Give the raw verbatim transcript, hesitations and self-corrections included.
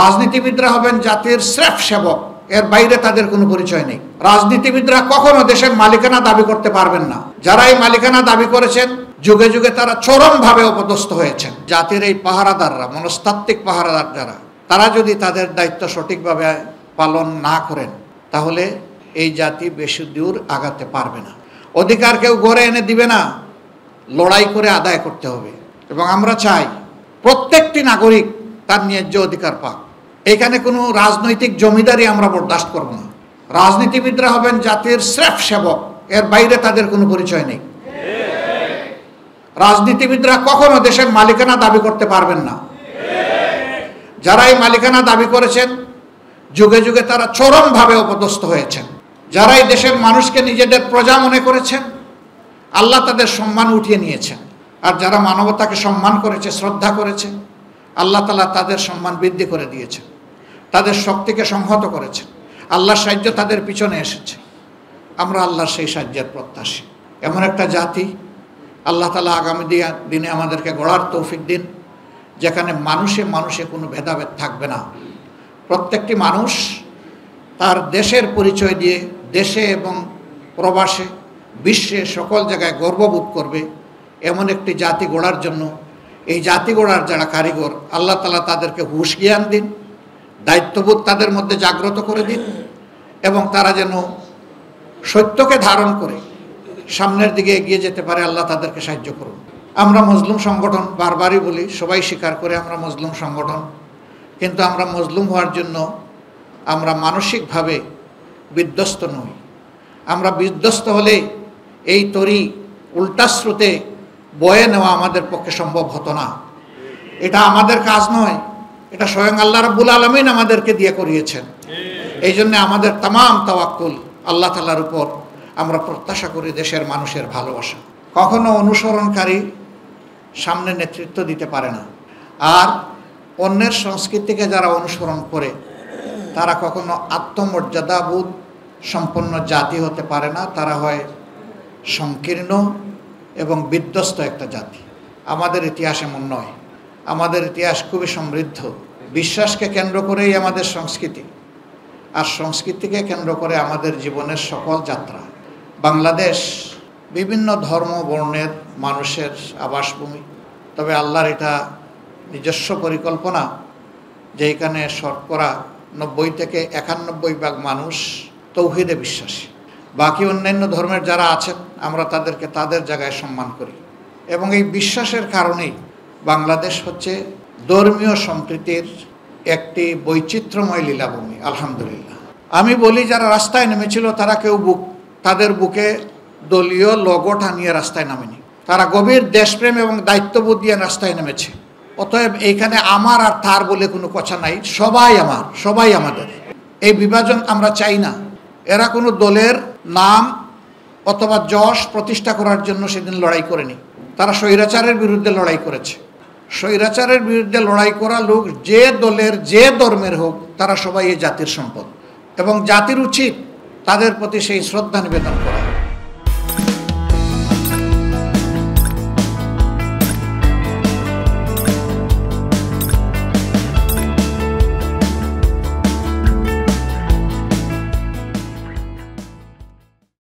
রাজনীতিবিদরা হবেন জাতির স্রেফ সেবক, এর বাইরে তাদের কোনো পরিচয় নেই। রাজনীতিবিদরা কখনো দেশের মালিকানা দাবি করতে পারবেন না। যারা এই মালিকানা দাবি করেছেন যুগে যুগে তারা চরমভাবে অপদস্থ হয়েছেন। জাতির এই পাহারাদাররা, মনস্তাত্ত্বিক পাহারাদার যারা, তারা যদি তাদের দায়িত্ব সঠিকভাবে পালন না করেন তাহলে এই জাতি বেশি দূর আগাতে পারবে না। অধিকার কেউ গড়ে এনে দিবে না, লড়াই করে আদায় করতে হবে। এবং আমরা চাই প্রত্যেকটি নাগরিক তার ন্যায্য অধিকার পাক। এখানে কোনো রাজনৈতিক জমিদারি আমরা বরদাস্ত করব না। রাজনীতিবিদরা হবেন জাতির স্রেফ সেবক, এর বাইরে তাদের কোনো পরিচয় নেই। রাজনীতিবিদরা কখনো দেশের মালিকানা দাবি করতে পারবেন না। যারা এই মালিকানা দাবি করেছেন যুগে যুগে তারা চরমভাবে অপদস্থ হয়েছেন। যারা এই দেশের মানুষকে নিজেদের প্রজা মনে করেছেন, আল্লাহ তাদের সম্মান উঠিয়ে নিয়েছেন। আর যারা মানবতাকে সম্মান করেছে, শ্রদ্ধা করেছে, আল্লাহ তাআলা তাদের সম্মান বৃদ্ধি করে দিয়েছেন, তাদের শক্তিকে সংহত করেছেন, আল্লাহর সাহায্য তাদের পিছনে এসেছে। আমরা আল্লাহর সেই সাহায্যের প্রত্যাশী। এমন একটা জাতি আল্লাহ তাআলা আগামী দিনে আমাদেরকে গড়ার তৌফিক দিন, যেখানে মানুষে মানুষে কোনো ভেদাভেদ থাকবে না। প্রত্যেকটি মানুষ তার দেশের পরিচয় দিয়ে দেশে এবং প্রবাসে, বিশ্বে সকল জায়গায় গর্ববোধ করবে। এমন একটি জাতি গড়ার জন্য এই জাতি গড়ার যারা কারিগর, আল্লাহ তাআলা তাদেরকে হুঁশ জ্ঞান দিন, দায়িত্ববোধ তাদের মধ্যে জাগ্রত করে দিন, এবং তারা যেন সত্যকে ধারণ করে সামনের দিকে এগিয়ে যেতে পারে। আল্লাহ তাদেরকে সাহায্য করুন। আমরা মজলুম সংগঠন, বারবারই বলি, সবাই স্বীকার করে আমরা মজলুম সংগঠন, কিন্তু আমরা মজলুম হওয়ার জন্য আমরা মানসিকভাবে বিধ্বস্ত নই। আমরা বিধ্বস্ত হলে এই তরি উল্টাস্রোতে বয়ে নেওয়া আমাদের পক্ষে সম্ভব হতো না। এটা আমাদের কাজ নয়, এটা স্বয়ং আল্লাহ রাব্বুল আলামিন আমাদেরকে দিয়ে করিয়েছেন। এই জন্যে আমাদের তামাম তাওয়াক্কুল আল্লাহ তাআলার উপর। আমরা প্রত্যাশা করি দেশের মানুষের ভালোবাসা। কখনো অনুসরণকারী সামনে নেতৃত্ব দিতে পারে না। আর অন্যের সংস্কৃতিকে যারা অনুসরণ করে তারা কখনো আত্মমর্যাদাবোধ সম্পন্ন জাতি হতে পারে না। তারা হয় সংকীর্ণ এবং বিধ্বস্ত একটা জাতি। আমাদের ইতিহাস এমন নয়, আমাদের ইতিহাস খুবই সমৃদ্ধ। বিশ্বাসকে কেন্দ্র করেই আমাদের সংস্কৃতি, আর সংস্কৃতিকে কেন্দ্র করে আমাদের জীবনের সকল যাত্রা। বাংলাদেশ বিভিন্ন ধর্ম বর্ণের মানুষের আবাসভূমি, তবে আল্লাহর এটা নিজস্ব পরিকল্পনা যে এখানে শতকরা নব্বই থেকে একানব্বই ভাগ মানুষ তৌহিদে বিশ্বাসী। বাকি অন্যান্য ধর্মের যারা আছেন আমরা তাদেরকে তাদের জায়গায় সম্মান করি। এবং এই বিশ্বাসের কারণেই বাংলাদেশ হচ্ছে ধর্মীয় সম্প্রীতির একটি বৈচিত্র্যময় লীলাভূমি, আলহামদুলিল্লাহ। আমি বলি, যারা রাস্তায় নেমেছিল তারা কেউ বুক তাদের বুকে দলীয় লগো টানিয়ে রাস্তায় নামেনি। তারা গভীর দেশপ্রেম এবং দায়িত্ববোধ দিয়ে রাস্তায় নেমেছে। অতএব এইখানে আমার আর তার বলে কোনো কথা নাই, সবাই আমার, সবাই আমাদের। এই বিভাজন আমরা চাই না। এরা কোনো দলের নাম অথবা যশ প্রতিষ্ঠা করার জন্য সেদিন লড়াই করেনি। তারা স্বৈরাচারের বিরুদ্ধে লড়াই করেছে। স্বৈরাচারের বিরুদ্ধে লড়াই করা লোক যে দলের যে ধর্মের হোক, তারা সবাই এই জাতির সম্পদ, এবং জাতির উচিত তাদের প্রতি সেই শ্রদ্ধা নিবেদন করা।